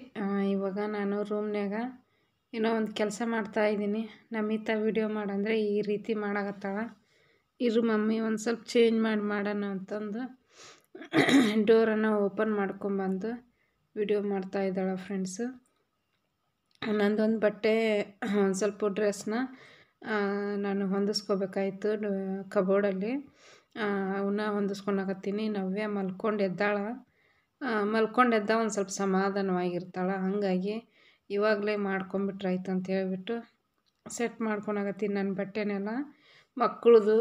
ಇವಾಗ ನಾನು ರೂಮ್ನಾಗ ಏನೋ ಒಂದು ಕೆಲಸ ಮಾಡ್ತಾಯಿದ್ದೀನಿ. ನಮಿತ ವೀಡಿಯೋ ಮಾಡಂದರೆ ಈ ರೀತಿ ಮಾಡಾಕತ್ತಾಳ. ಇರು ಮಮ್ಮಿ ಒಂದು ಸ್ವಲ್ಪ ಚೇಂಜ್ ಮಾಡಿ ಮಾಡೋಣ ಅಂತಂದು ಡೋರನ್ನು ಓಪನ್ ಮಾಡ್ಕೊಂಬಂದು ವಿಡಿಯೋ ಮಾಡ್ತಾಯಿದ್ದಾಳೆ ಫ್ರೆಂಡ್ಸು. ನಂದೊಂದು ಬಟ್ಟೆ ಒಂದು ಸ್ವಲ್ಪ ಡ್ರೆಸ್ನ ನಾನು ಹೊಂದಿಸ್ಕೋಬೇಕಾಯ್ತು ಕಬೋರ್ಡಲ್ಲಿ, ಅವನ್ನ ಹೊಂದಿಸ್ಕೊಂಡಾಕತ್ತೀನಿ. ನವ್ಯ ಮಲ್ಕೊಂಡು ಎದ್ದ ಒಂದು ಸ್ವಲ್ಪ ಸಮಾಧಾನವಾಗಿರ್ತಾಳೆ, ಹಾಗಾಗಿ ಇವಾಗಲೇ ಮಾಡ್ಕೊಂಬಿಟ್ರಾಯ್ತು ಅಂತ ಹೇಳ್ಬಿಟ್ಟು ಸೆಟ್ ಮಾಡ್ಕೊಂಡಾಗತ್ತೀನಿ ನನ್ನ ಬಟ್ಟೆನೆಲ್ಲ. ಮಕ್ಕಳದು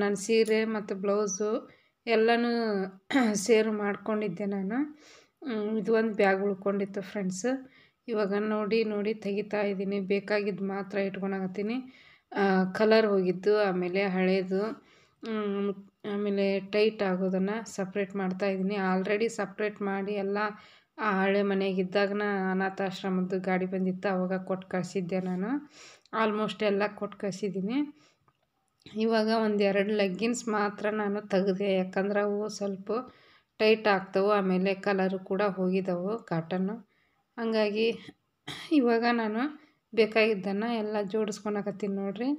ನನ್ನ ಸೀರೆ ಮತ್ತು ಬ್ಲೌಸು ಎಲ್ಲನೂ ಸೇರು ಮಾಡ್ಕೊಂಡಿದ್ದೆ ನಾನು. ಇದು ಒಂದು ಬ್ಯಾಗ್ ಉಳ್ಕೊಂಡಿತ್ತು ಫ್ರೆಂಡ್ಸು. ಇವಾಗ ನೋಡಿ ನೋಡಿ ತೆಗಿತಾ ಇದ್ದೀನಿ, ಬೇಕಾಗಿದ್ದು ಮಾತ್ರ ಇಟ್ಕೊಳಕತ್ತೀನಿ. ಕಲರ್ ಹೋಗಿದ್ದು, ಆಮೇಲೆ ಹಳೇದು, ಆಮೇಲೆ ಟೈಟ್ ಆಗೋದನ್ನು ಸಪ್ರೇಟ್ ಮಾಡ್ತಾಯಿದ್ದೀನಿ. ಆಲ್ರೆಡಿ ಸಪ್ರೇಟ್ ಮಾಡಿ ಎಲ್ಲ ಆ ಹಳೆ ಮನೆಗಿದ್ದಾಗ ಅನಾಥಾಶ್ರಮದ್ದು ಗಾಡಿ ಬಂದಿತ್ತು, ಆವಾಗ ಕೊಟ್ಟು ಕಳಿಸಿದ್ದೆ ನಾನು. ಆಲ್ಮೋಸ್ಟ್ ಎಲ್ಲ ಕೊಟ್ಟು ಕಳಿಸಿದ್ದೀನಿ. ಇವಾಗ 1-2 ಲೆಗ್ಗಿನ್ಸ್ ಮಾತ್ರ ನಾನು ತೆಗೆದೆ, ಯಾಕಂದ್ರೆ ಅವು ಸ್ವಲ್ಪ ಟೈಟ್ ಆಗ್ತವೆ, ಆಮೇಲೆ ಕಲರು ಕೂಡ ಹೋಗಿದ್ದಾವೆ ಕಾಟನ್ನು. ಹಾಗಾಗಿ ಇವಾಗ ನಾನು ಬೇಕಾಗಿದ್ದನ್ನು ಎಲ್ಲ ಜೋಡಿಸ್ಕೊಳಕತ್ತೀನಿ ನೋಡ್ರಿ.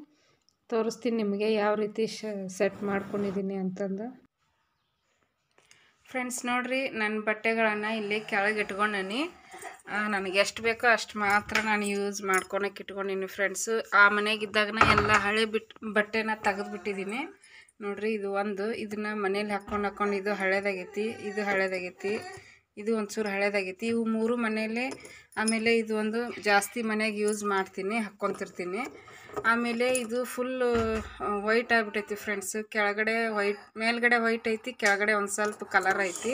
ತೋರಿಸ್ತೀನಿ ನಿಮಗೆ ಯಾವ ರೀತಿ ಸೆಟ್ ಮಾಡ್ಕೊಂಡಿದ್ದೀನಿ ಅಂತಂದು. ಫ್ರೆಂಡ್ಸ್ ನೋಡ್ರಿ, ನನ್ನ ಬಟ್ಟೆಗಳನ್ನು ಇಲ್ಲಿ ಕೆಳಗೆ ಇಟ್ಕೊಂಡೀನಿ. ನನಗೆ ಎಷ್ಟು ಬೇಕೋ ಅಷ್ಟು ಮಾತ್ರ ನಾನು ಯೂಸ್ ಮಾಡ್ಕೊಳಕ್ಕೆ ಇಟ್ಕೊಂಡಿನಿ ಫ್ರೆಂಡ್ಸು. ಆ ಮನೆಗಿದ್ದಾಗನ ಎಲ್ಲ ಹಳೆ ಬಟ್ಟೆನ ತೆಗೆದುಬಿಟ್ಟಿದ್ದೀನಿ ನೋಡ್ರಿ. ಇದು ಒಂದು, ಇದನ್ನು ಮನೇಲಿ ಹಾಕ್ಕೊಂಡು ಇದು ಹಳೇದಾಗೈತಿ, ಇದು ಒಂಚೂರು ಹಳೇದಾಗೈತಿ. ಇವು ಮೂರು ಮನೆಯಲ್ಲೇ. ಆಮೇಲೆ ಇದು ಒಂದು ಜಾಸ್ತಿ ಮನೆಯಾಗ ಯೂಸ್ ಮಾಡ್ತೀನಿ, ಹಾಕ್ಕೊತಿರ್ತೀನಿ. ಆಮೇಲೆ ಇದು ಫುಲ್ ವೈಟ್ ಆಗಿಬಿಟ್ಟೈತಿ ಫ್ರೆಂಡ್ಸ್. ಕೆಳಗಡೆ ವೈಟ್, ಮೇಲ್ಗಡೆ ವೈಟ್ ಐತಿ, ಕೆಳಗಡೆ ಒಂದು ಸ್ವಲ್ಪ ಕಲರ್ ಐತಿ.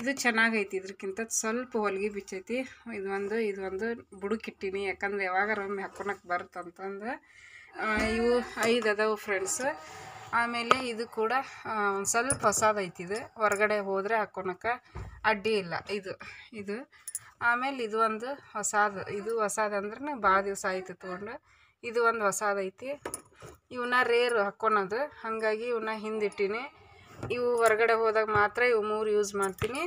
ಇದು ಚೆನ್ನಾಗೈತಿ, ಇದಕ್ಕಿಂತ ಸ್ವಲ್ಪ ಹೊಲಿಗೆ ಬಿಚ್ಚೈತಿ. ಇದೊಂದು ಬುಡಕ್ಕಿಟ್ಟಿನಿ, ಯಾಕಂದ್ರೆ ಯಾವಾಗಾರ ಒಮ್ಮೆ ಹಾಕ್ಕೊಳಕ್ಕೆ ಬರ್ತಂತಂದು. ಇವು ಐದು ಅದಾವು ಫ್ರೆಂಡ್ಸ್. ಆಮೇಲೆ ಇದು ಕೂಡ ಒಂದು ಸ್ವಲ್ಪ ಹೊಸದೈತಿ. ಇದು ಹೊರಗಡೆ ಹೋದರೆ ಹಾಕ್ಕೊಳಕ್ಕೆ ಅಡ್ಡಿ ಇಲ್ಲ. ಇದು ಇದು ಆಮೇಲೆ ಇದು ಒಂದು ಹೊಸದು. ಇದು ಹೊಸದಂದ್ರೆ ಭಾಳ ದಿವಸ ಆಯಿತು ತೊಗೊಂಡು. ಇದು ಒಂದು ಹೊಸದೈತಿ. ಇವನ್ನ ರೇರು ಹಾಕ್ಕೊಳೋದು, ಹಾಗಾಗಿ ಇವನ್ನ ಹಿಂದಿಟ್ಟಿನಿ. ಇವು ಹೊರಗಡೆ ಹೋದಾಗ ಮಾತ್ರ ಇವು ಮೂರು ಯೂಸ್ ಮಾಡ್ತೀನಿ.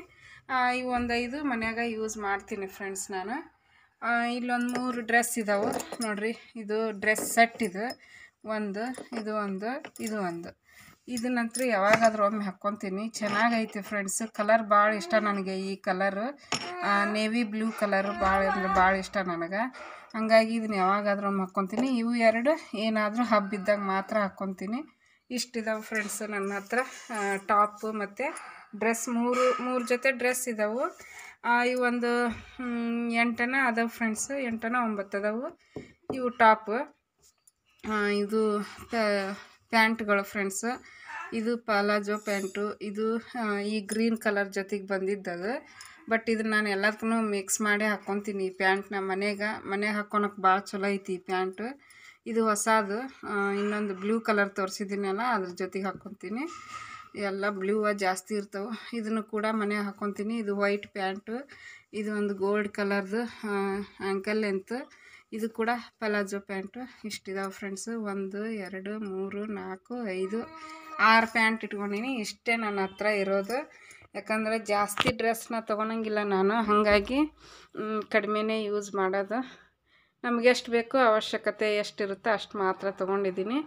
ಇವು ಒಂದು ಐದು ಮನೆಯಾಗ ಯೂಸ್ ಮಾಡ್ತೀನಿ ಫ್ರೆಂಡ್ಸ್. ನಾನು ಇಲ್ಲೊಂದು ಮೂರು ಡ್ರೆಸ್ ಇದಾವೆ ನೋಡಿರಿ. ಇದು ಡ್ರೆಸ್ ಸೆಟ್. ಇದು ಒಂದು, ಇದು ಒಂದು, ಇದು ಒಂದು. ಇದನ್ನಂತರ ಯಾವಾಗಾದ್ರೂ ಒಮ್ಮೆ ಹಾಕ್ಕೊತೀನಿ. ಚೆನ್ನಾಗೈತೆ ಫ್ರೆಂಡ್ಸ್. ಕಲರ್ ಭಾಳ ಇಷ್ಟ ನನಗೆ. ಈ ಕಲರು ನೇವಿ ಬ್ಲೂ ಕಲರು ಭಾಳ ಅಂದ್ರೆ ಭಾಳ ಇಷ್ಟ ನನಗೆ. ಹಾಗಾಗಿ ಇದನ್ನ ಯಾವಾಗಾದ್ರೂ ಒಮ್ಮೆ ಹಾಕ್ಕೊತೀನಿ. ಇವು ಎರಡು ಏನಾದರೂ ಹಬ್ಬಿದ್ದಾಗ ಮಾತ್ರ ಹಾಕ್ಕೊತೀನಿ. ಇಷ್ಟಿದಾವೆ ಫ್ರೆಂಡ್ಸ್ ನನ್ನ ಹತ್ರ ಟಾಪು ಮತ್ತು ಡ್ರೆಸ್. ಮೂರು ಜೊತೆ ಡ್ರೆಸ್ ಇದಾವೆ. ಇವೊಂದು 8 ಅದಾವೆ ಫ್ರೆಂಡ್ಸ್, 8 9 ಅದಾವೆ. ಇವು ಟಾಪು. ಇದು ಪ್ಯಾಂಟ್ಗಳು ಫ್ರೆಂಡ್ಸ್. ಇದು ಪಲಾಜೋ ಪ್ಯಾಂಟು. ಇದು ಈ ಗ್ರೀನ್ ಕಲರ್ ಜೊತೆಗೆ ಬಂದಿದ್ದದು. ಬಟ್ ಇದು ನಾನು ಎಲ್ಲದಕ್ಕೂ ಮಿಕ್ಸ್ ಮಾಡೇ ಹಾಕ್ಕೊತೀನಿ ಈ ಪ್ಯಾಂಟ್ನ. ಮನೆಗೆ ಹಾಕ್ಕೊಳಕ್ಕೆ ಭಾಳ ಚಲೋ ಐತಿ ಈ ಪ್ಯಾಂಟು. ಇದು ಹೊಸದು. ಇನ್ನೊಂದು ಬ್ಲೂ ಕಲರ್ ತೋರಿಸಿದ್ದೀನಲ್ಲ, ಅದ್ರ ಜೊತೆಗೆ ಹಾಕ್ಕೊತೀನಿ. ಎಲ್ಲ ಬ್ಲೂವ ಜಾಸ್ತಿ ಇರ್ತವೆ. ಇದನ್ನು ಕೂಡ ಮನೆಗೆ ಹಾಕ್ಕೊತೀನಿ. ಇದು ವೈಟ್ ಪ್ಯಾಂಟು. ಇದು ಒಂದು ಗೋಲ್ಡ್ ಕಲರ್ದು ಆ್ಯಂಕಲ್ ಲೆಂತ್. ಇದು ಕೂಡ ಪಲಾಜೋ ಪ್ಯಾಂಟು. ಇಷ್ಟಿದಾವೆ ಫ್ರೆಂಡ್ಸು. 1 2 3 4 5 6 ಪ್ಯಾಂಟ್ ಇಟ್ಕೊಂಡಿನಿ. ಇಷ್ಟೇ ನನ್ನ ಹತ್ರ ಇರೋದು. ಯಾಕಂದರೆ ಜಾಸ್ತಿ ಡ್ರೆಸ್ನ ತೊಗೊಳಂಗಿಲ್ಲ ನಾನು, ಹಾಗಾಗಿ ಕಡಿಮೆನೇ ಯೂಸ್ ಮಾಡೋದು. ನಮಗೆಷ್ಟು ಬೇಕು, ಅವಶ್ಯಕತೆ ಎಷ್ಟಿರುತ್ತೋ ಅಷ್ಟು ಮಾತ್ರ ತೊಗೊಂಡಿದ್ದೀನಿ.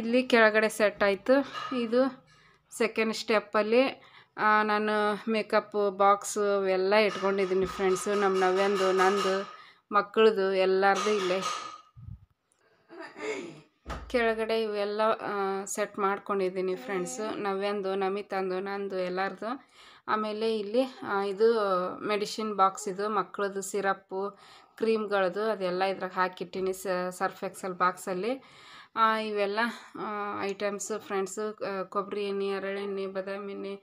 ಇಲ್ಲಿ ಕೆಳಗಡೆ ಸೆಟ್ ಆಯಿತು. ಇದು ಸೆಕೆಂಡ್ ಸ್ಟೆಪ್ಪಲ್ಲಿ ನಾನು ಮೇಕಪ್ ಬಾಕ್ಸು ಅವೆಲ್ಲ ಇಟ್ಕೊಂಡಿದ್ದೀನಿ ಫ್ರೆಂಡ್ಸು. ನಮ್ಮ ನವ್ಯಂದು, ನಂದು, ಮಕ್ಕಳದು ಎಲ್ಲರದು ಇಲ್ಲೇ ಕೆಳಗಡೆ ಇವೆಲ್ಲ ಸೆಟ್ ಮಾಡ್ಕೊಂಡಿದ್ದೀನಿ ಫ್ರೆಂಡ್ಸು. ನವ್ಯಂದು, ನಮಿತಂದು, ನಂದು ಎಲ್ಲರದು. ಆಮೇಲೆ ಇಲ್ಲಿ ಇದು ಮೆಡಿಸಿನ್ ಬಾಕ್ಸ್. ಇದು ಮಕ್ಕಳದು ಸಿರಪ್ಪು, ಕ್ರೀಮ್ಗಳದು ಅದೆಲ್ಲ ಇದ್ರಾಗ ಹಾಕಿಟ್ಟಿನಿ ಸರ್ಫ್ ಎಕ್ಸೆಲ್ ಬಾಕ್ಸಲ್ಲಿ. ಇವೆಲ್ಲ ಐಟಮ್ಸು ಫ್ರೆಂಡ್ಸು. ಕೊಬ್ಬರಿ ಎಣ್ಣೆ, ಹರಳೆಣ್ಣೆ, ಬಾದಾಮಿ ಎಣ್ಣೆ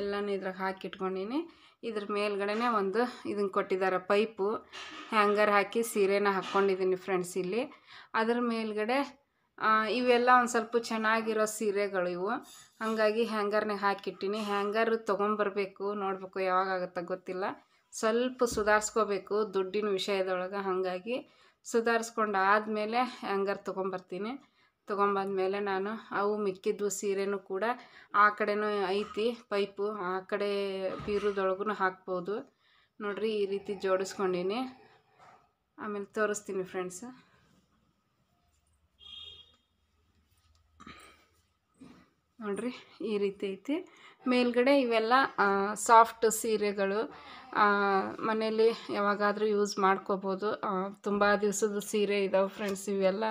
ಎಲ್ಲನೂ ಇದ್ರಾಗ ಹಾಕಿಟ್ಕೊಂಡಿನಿ. ಇದ್ರ ಮೇಲ್ಗಡೆನೇ ಒಂದು ಇದನ್ನು ಕೊಟ್ಟಿದ್ದಾರೆ, ಪೈಪು ಹ್ಯಾಂಗರ್ ಹಾಕಿ ಸೀರೆನ ಹಾಕ್ಕೊಂಡಿದ್ದೀನಿ ಫ್ರೆಂಡ್ಸ್. ಇಲ್ಲಿ ಅದ್ರ ಮೇಲ್ಗಡೆ ಇವೆಲ್ಲ ಒಂದು ಸ್ವಲ್ಪ ಚೆನ್ನಾಗಿರೋ ಸೀರೆಗಳು ಇವು, ಹಾಗಾಗಿ ಹ್ಯಾಂಗರ್ನಾಗ ಹಾಕಿಟ್ಟಿನಿ. ಹ್ಯಾಂಗರು ತೊಗೊಂಬರ್ಬೇಕು, ನೋಡಬೇಕು ಯಾವಾಗಾಗತ್ತೆ ಗೊತ್ತಿಲ್ಲ. ಸ್ವಲ್ಪ ಸುಧಾರಿಸ್ಕೋಬೇಕು ದುಡ್ಡಿನ ವಿಷಯದೊಳಗೆ, ಹಾಗಾಗಿ ಸುಧಾರಿಸ್ಕೊಂಡು ಆದಮೇಲೆ ಹ್ಯಾಂಗರ್ ತೊಗೊಂಬರ್ತೀನಿ. ತೊಗೊಂಬಂದಮೇಲೆ ನಾನು ಅವು ಮಿಕ್ಕಿದ್ವು ಸೀರೆನೂ ಕೂಡ ಆ ಕಡೆನೂ ಐತಿ ಪೈಪು, ಆ ಕಡೆ ಬೀರುದೊಳಗೂ ಹಾಕ್ಬೋದು ನೋಡಿರಿ. ಈ ರೀತಿ ಜೋಡಿಸ್ಕೊಂಡೀನಿ. ಆಮೇಲೆ ತೋರಿಸ್ತೀನಿ ಫ್ರೆಂಡ್ಸ್. ನೋಡಿರಿ ಈ ರೀತಿ ಐತಿ. ಮೇಲ್ಗಡೆ ಇವೆಲ್ಲ ಸಾಫ್ಟ್ ಸೀರೆಗಳು, ಮನೇಲಿ ಯಾವಾಗಾದರೂ ಯೂಸ್ ಮಾಡ್ಕೋಬೋದು. ತುಂಬ ದಿವಸದ ಸೀರೆ ಇದಾವೆ ಫ್ರೆಂಡ್ಸ್ ಇವೆಲ್ಲ.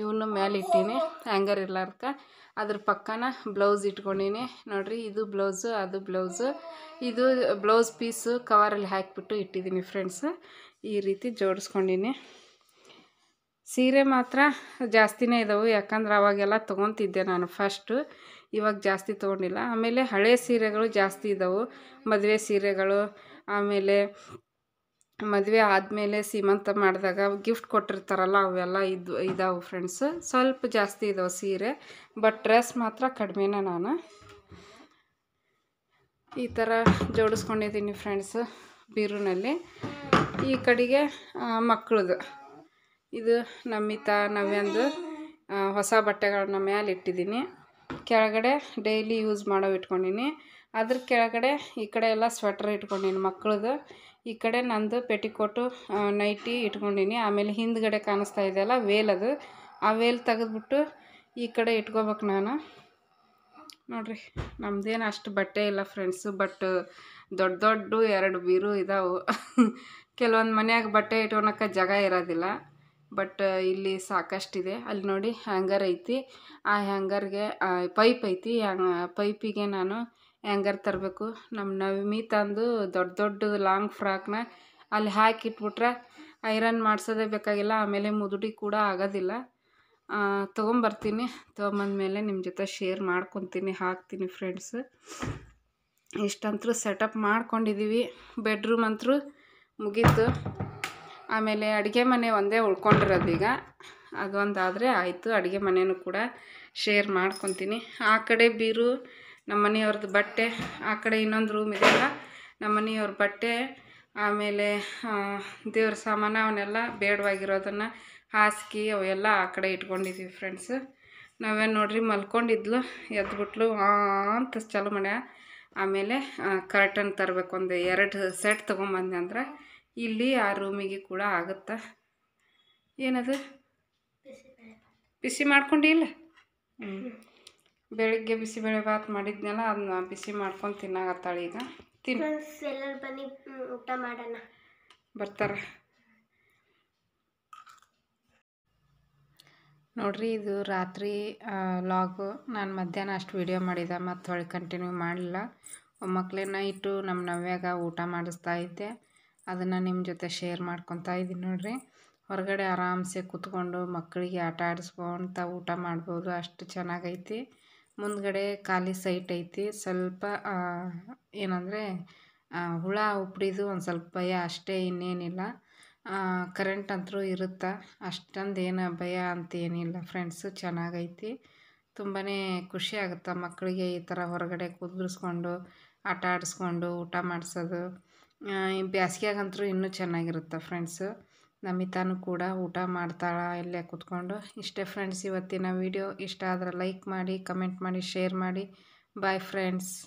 ಇವನು ಮೇಲೆ ಇಟ್ಟೀನಿ ಹ್ಯಾಂಗರ್ ಇರ್ಲಾರ್ಕ. ಅದ್ರ ಪಕ್ಕನ ಬ್ಲೌಸ್ ಇಟ್ಕೊಂಡೀನಿ ನೋಡಿರಿ. ಇದು ಬ್ಲೌಸು, ಅದು ಬ್ಲೌಸು. ಇದು ಬ್ಲೌಸ್ ಪೀಸು ಕವರಲ್ಲಿ ಹಾಕಿಬಿಟ್ಟು ಇಟ್ಟಿದ್ದೀನಿ ಫ್ರೆಂಡ್ಸ್. ಈ ರೀತಿ ಜೋಡಿಸ್ಕೊಂಡಿನಿ. ಸೀರೆ ಮಾತ್ರ ಜಾಸ್ತಿನೇ ಇದಾವೆ, ಯಾಕಂದ್ರೆ ಅವಾಗೆಲ್ಲ ತೊಗೊತಿದ್ದೆ ನಾನು ಫಸ್ಟು, ಇವಾಗ ಜಾಸ್ತಿ ತೊಗೊಂಡಿಲ್ಲ. ಆಮೇಲೆ ಹಳೆ ಸೀರೆಗಳು ಜಾಸ್ತಿ ಇದಾವೆ, ಮದುವೆ ಸೀರೆಗಳು. ಆಮೇಲೆ ಮದುವೆ ಆದಮೇಲೆ ಸೀಮಂತ ಮಾಡಿದಾಗ ಗಿಫ್ಟ್ ಕೊಟ್ಟಿರ್ತಾರಲ್ಲ, ಅವೆಲ್ಲ ಇದಾವೆ ಫ್ರೆಂಡ್ಸ್. ಸ್ವಲ್ಪ ಜಾಸ್ತಿ ಇದಾವೆ ಸೀರೆ, ಬಟ್ ಡ್ರೆಸ್ ಮಾತ್ರ ಕಡಿಮೆನೇ. ನಾನು ಈ ಥರ ಜೋಡಿಸ್ಕೊಂಡಿದ್ದೀನಿ ಫ್ರೆಂಡ್ಸ್ ಬೀರೂನಲ್ಲಿ. ಈ ಕಡೆಗೆ ಮಕ್ಕಳದು. ಇದು ನಮಿತಾ, ನವ್ಯಂದು ಹೊಸ ಬಟ್ಟೆಗಳನ್ನ ಮೇಲೆ ಇಟ್ಟಿದ್ದೀನಿ. ಕೆಳಗಡೆ ಡೈಲಿ ಯೂಸ್ ಮಾಡೋ ಇಟ್ಕೊಂಡಿನಿ. ಅದ್ರ ಕೆಳಗಡೆ ಈ ಕಡೆ ಎಲ್ಲ ಸ್ವೆಟರ್ ಇಟ್ಕೊಂಡೀನಿ ಮಕ್ಕಳದು, ಈ ಕಡೆ ನಂದು ಪೆಟಿಕೋಟು ನೈಟಿ ಇಟ್ಕೊಂಡೀನಿ. ಆಮೇಲೆ ಹಿಂದ್ಗಡೆ ಕಾಣಿಸ್ತಾ ಇದೆಯಲ್ಲ ವೇಲ್, ಅದು ಆ ವೇಲ್ ತೆಗೆದ್ಬಿಟ್ಟು ಈ ಕಡೆ ಇಟ್ಕೋಬೇಕು ನಾನು. ನೋಡಿರಿ ನಮ್ಮದೇನು ಅಷ್ಟು ಬಟ್ಟೆ ಇಲ್ಲ ಫ್ರೆಂಡ್ಸು, ಬಟ್ ದೊಡ್ಡ ದೊಡ್ಡ ಎರಡು ಬೀರು ಇದಾವೆ. ಕೆಲವೊಂದು ಮನೆಯಾಗ ಬಟ್ಟೆ ಇಟ್ಕೊಳಕ್ಕೆ ಜಾಗ ಇರೋದಿಲ್ಲ, ಬಟ್ ಇಲ್ಲಿ ಸಾಕಷ್ಟಿದೆ. ಅಲ್ಲಿ ನೋಡಿ ಹ್ಯಾಂಗರ್ ಐತಿ, ಆ ಹ್ಯಾಂಗರ್ಗೆ ಪೈಪ್ ಐತಿ, ಪೈಪಿಗೆ ನಾನು ಹ್ಯಾಂಗರ್ ತರಬೇಕು. ನಮ್ಮ ನವಮಿ ತಂದು ದೊಡ್ಡ ದೊಡ್ಡದು ಲಾಂಗ್ ಫ್ರಾಕ್ನ ಅಲ್ಲಿ ಹಾಕಿಟ್ಬಿಟ್ರೆ ಐರನ್ ಮಾಡಿಸೋದೇ ಬೇಕಾಗಿಲ್ಲ, ಆಮೇಲೆ ಮುದುಡಿ ಕೂಡ ಆಗೋದಿಲ್ಲ. ತೊಗೊಂಬರ್ತೀನಿ, ತೊಗೊಂಬಂದಮೇಲೆ ನಿಮ್ಮ ಜೊತೆ ಶೇರ್ ಮಾಡ್ಕೊತೀನಿ, ಹಾಕ್ತೀನಿ ಫ್ರೆಂಡ್ಸ್. ಇಷ್ಟಂತರೂ ಸೆಟಪ್ ಮಾಡ್ಕೊಂಡಿದ್ದೀವಿ. ಬೆಡ್ರೂಮ್ ಅಂತೂ ಮುಗೀತು. ಆಮೇಲೆ ಅಡುಗೆ ಮನೆ ಒಂದೇ ಉಳ್ಕೊಂಡಿರೋದೀಗ, ಅದೊಂದಾದರೆ ಆಯಿತು. ಅಡುಗೆ ಮನೆಯೂ ಕೂಡ ಶೇರ್ ಮಾಡ್ಕೊತೀನಿ. ಆ ಕಡೆ ಬೀರು ನಮ್ಮ ಮನೆಯವ್ರದ್ದು ಬಟ್ಟೆ, ಆ ಕಡೆ ಇನ್ನೊಂದು ರೂಮ್ ಇದೆಯಲ್ಲ ನಮ್ಮ ಮನೆಯವ್ರ ಬಟ್ಟೆ, ಆಮೇಲೆ ದೇವ್ರ ಸಾಮಾನು ಅವನ್ನೆಲ್ಲ ಬೇಡವಾಗಿರೋದನ್ನು ಹಾಸಿಗೆ ಅವೆಲ್ಲ ಆ ಕಡೆ ಇಟ್ಕೊಂಡಿದ್ದೀವಿ ಫ್ರೆಂಡ್ಸ್. ನಾವೇನು ನೋಡ್ರಿ ಮಲ್ಕೊಂಡಿದ್ಲು, ಎದ್ಬಿಟ್ಲು ಅಂತ ಚಾಲು ಮಾಡ್ಯ. ಆಮೇಲೆ ಕರ್ಟನ್ ತರಬೇಕು, ಒಂದು ಎರಡು ಸೆಟ್ ತೊಗೊಂಬಂದೆ ಅಂದ್ರೆ ಇಲ್ಲಿ ಆ ರೂಮಿಗೆ ಕೂಡ ಆಗುತ್ತೆ. ಏನದು ಬಿಸಿ ಮಾಡ್ಕೊಂಡಿಲ್ಲ, ಬೆಳಿಗ್ಗೆ ಬಿಸಿಬೇಳೆ ಭಾತ್ ಮಾಡಿದ್ನಲ್ಲ ಅದನ್ನ ಬಿಸಿ ಮಾಡ್ಕೊಂಡು ತಿನ್ನಾಗತ್ತಾಳೆ. ಈಗ ಎಲ್ಲರೂ ಬನ್ನಿ ಊಟ ಮಾಡೋಣ, ಬರ್ತಾರೆ ನೋಡ್ರಿ. ಇದು ರಾತ್ರಿ ಲಾಗು, ನಾನು ಮಧ್ಯಾಹ್ನ ಅಷ್ಟು ವೀಡಿಯೋ ಮಾಡಿದೆ, ಮತ್ತು ಹೊಳೆ ಕಂಟಿನ್ಯೂ ಮಾಡಲಿಲ್ಲ. ಮಕ್ಕಳನ್ನ ಇಟ್ಟು ನಮ್ಮ ನವ್ಯಾಗ ಊಟ ಮಾಡಿಸ್ತಾ ಇದ್ದೆ, ಅದನ್ನು ನಿಮ್ಮ ಜೊತೆ ಶೇರ್ ಮಾಡ್ಕೊತಾ ಇದ್ದೀನಿ ನೋಡ್ರಿ. ಹೊರಗಡೆ ಆರಾಮ್ಸೆ ಕೂತ್ಕೊಂಡು ಮಕ್ಕಳಿಗೆ ಆಟ ಆಡಿಸ್ಕೊತ ಊಟ ಮಾಡ್ಬೋದು, ಅಷ್ಟು ಚೆನ್ನಾಗೈತಿ. ಮುಂದ್ಗಡೆ ಖಾಲಿ ಸೈಟ್ ಐತಿ, ಸ್ವಲ್ಪ ಏನಂದರೆ ಹುಳ ಉಪ್ಪಿಡಿದು ಒಂದು ಸ್ವಲ್ಪ ಭಯ ಅಷ್ಟೇ, ಇನ್ನೇನಿಲ್ಲ. ಕರೆಂಟ್ ಅಂತೂ ಇರುತ್ತೆ, ಅಷ್ಟೊಂದು ಏನು ಭಯ ಅಂತ ಏನಿಲ್ಲ ಫ್ರೆಂಡ್ಸು, ಚೆನ್ನಾಗೈತಿ. ತುಂಬಾ ಖುಷಿ ಆಗುತ್ತೆ ಮಕ್ಕಳಿಗೆ ಈ ಥರ ಹೊರಗಡೆ ಕೂತ್ಬಿಡಿಸ್ಕೊಂಡು ಆಟ ಆಡಿಸ್ಕೊಂಡು ಊಟ ಮಾಡಿಸೋದು. ಬ್ಯಾಸಿಗೆಗಂತೂ ಇನ್ನೂ ಚೆನ್ನಾಗಿರುತ್ತೆ ಫ್ರೆಂಡ್ಸು. ನಮಿತಾನು ಕೂಡ ಊಟ ಮಾಡ್ತಾಳೆ ಇಲ್ಲೇ ಕೂತ್ಕೊಂಡು. ಇಷ್ಟೇ ಫ್ರೆಂಡ್ಸ್ ಇವತ್ತಿನ ವಿಡಿಯೋ. ಇಷ್ಟ ಆದರೆ ಲೈಕ್ ಮಾಡಿ, ಕಮೆಂಟ್ ಮಾಡಿ, ಶೇರ್ ಮಾಡಿ. Bye friends.